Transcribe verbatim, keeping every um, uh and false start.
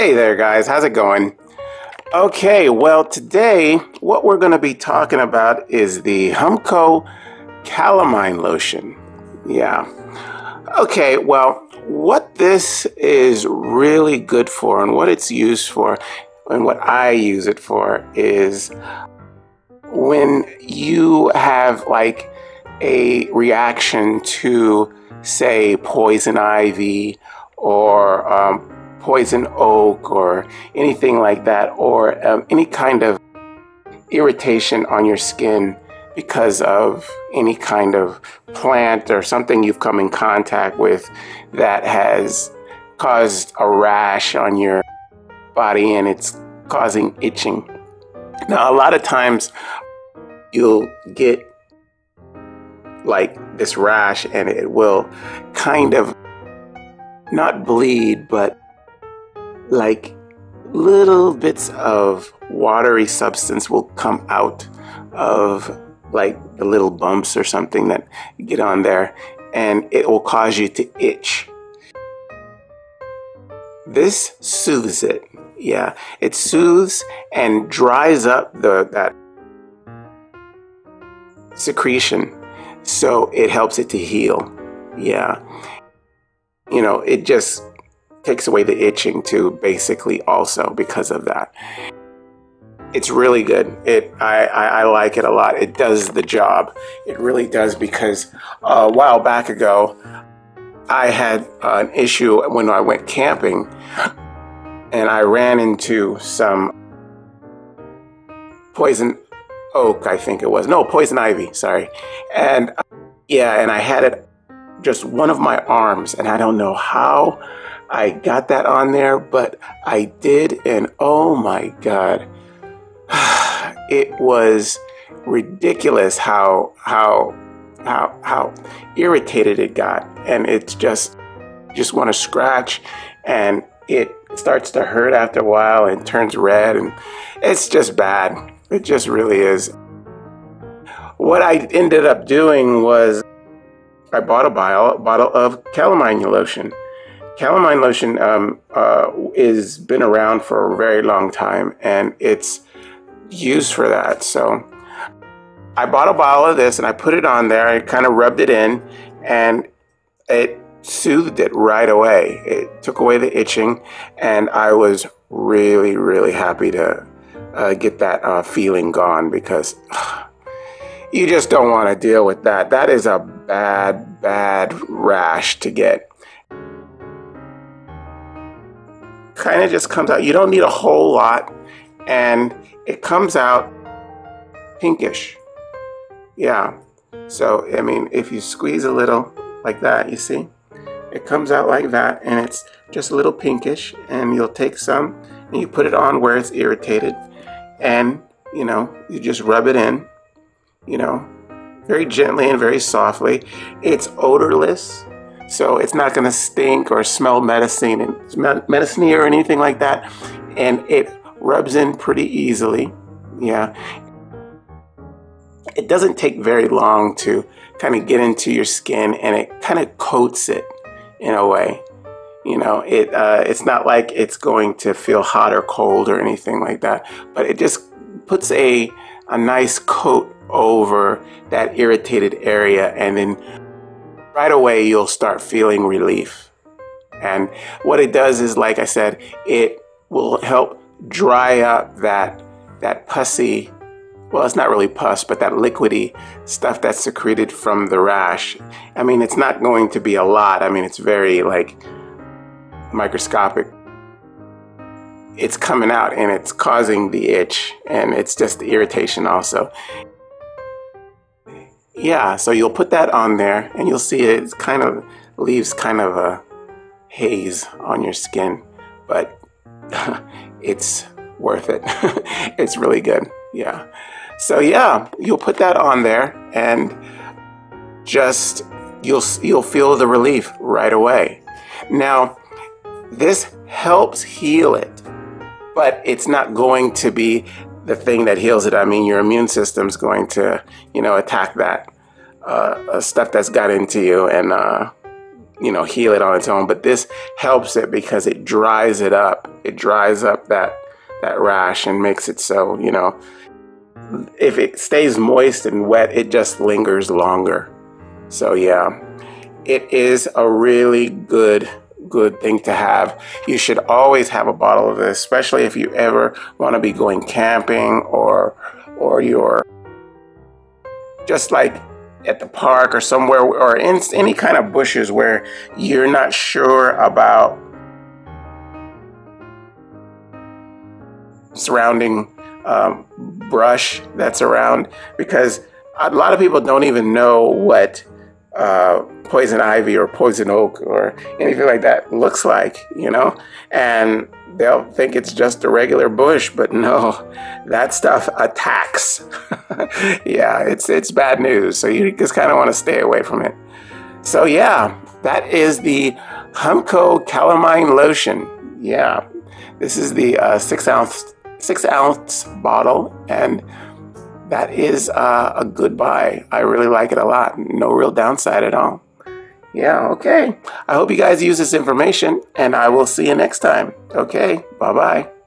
Hey there guys, how's it going? Okay, well today what we're going to be talking about is the Humco Calamine Lotion. Yeah. Okay, well what this is really good for and what it's used for and what I use it for is when you have like a reaction to, say, poison ivy or um, poison oak or anything like that, or um, any kind of irritation on your skin because of any kind of plant or something you've come in contact with that has caused a rash on your body and it's causing itching. Now, a lot of times you'll get like this rash and it will kind of not bleed, but like little bits of watery substance will come out of like the little bumps or something that get on there, and it will cause you to itch. This soothes it. Yeah, it soothes and dries up the that secretion, so it helps it to heal. Yeah, you know, it just takes away the itching too, basically, also because of that. It's really good. It I, I, I like it a lot. It does the job. It really does, because a while back ago, I had an issue when I went camping and I ran into some poison oak, I think it was. No, poison ivy, sorry. And yeah, and I had it just one of my arms, and I don't know how I got that on there, but I did, and oh my God. It was ridiculous how how how how irritated it got, and it's just just want to scratch, and it starts to hurt after a while and turns red, and it's just bad. It just really is. What I ended up doing was I bought a bottle, bottle of calamine lotion. Calamine lotion um, uh, is been around for a very long time, and it's used for that. So I bought a bottle of this and I put it on there. I kind of rubbed it in, and it soothed it right away. It took away the itching, and I was really, really happy to uh, get that uh, feeling gone, because uh, you just don't want to deal with that. That is a bad, bad rash to get. Kind of just comes out. You don't need a whole lot, and it comes out pinkish. Yeah. So, I mean, if you squeeze a little like that, you see, it comes out like that, and it's just a little pinkish, and you'll take some and you put it on where it's irritated, and, you know, you just rub it in, you know, very gently and very softly. It's odorless, so it's not going to stink or smell medicine and smell medicine or anything like that, and it rubs in pretty easily. Yeah. It doesn't take very long to kind of get into your skin, and it kind of coats it in a way. You know, it uh, it's not like it's going to feel hot or cold or anything like that, but it just puts a, a nice coat over that irritated area, and then right away you'll start feeling relief. And what it does is, like I said, it will help dry up that, that pussy. Well, it's not really pus, but that liquidy stuff that's secreted from the rash. I mean, it's not going to be a lot. I mean, it's very, like, microscopic. It's coming out, and it's causing the itch, and it's just the irritation also. Yeah, so you'll put that on there, and you'll see it kind of leaves kind of a haze on your skin, but it's worth it. It's really good. Yeah. So yeah, you'll put that on there, and just you'll you'll feel the relief right away. Now, this helps heal it, but it's not going to be the thing that heals it. I mean, your immune system's going to, you know, attack that uh, stuff that's got into you and uh, you know, heal it on its own. But this helps it because it dries it up. it dries up that that rash and makes it so, you know, if it stays moist and wet, it just lingers longer. So yeah, it is a really good good thing to have. You should always have a bottle of this, especially if you ever want to be going camping or or you're just like at the park or somewhere, or in any kind of bushes where you're not sure about surrounding um, brush that's around, because a lot of people don't even know what uh, poison ivy or poison oak or anything like that looks like, you know, and they'll think it's just a regular bush, but no, that stuff attacks. Yeah, it's it's bad news, so you just kind of want to stay away from it. So yeah, that is the Humco Calamine Lotion. Yeah, this is the uh, six ounce six ounce bottle, and that is uh, a good buy. I really like it a lot. No real downside at all. Yeah, okay. I hope you guys use this information, and I will see you next time. Okay, bye-bye.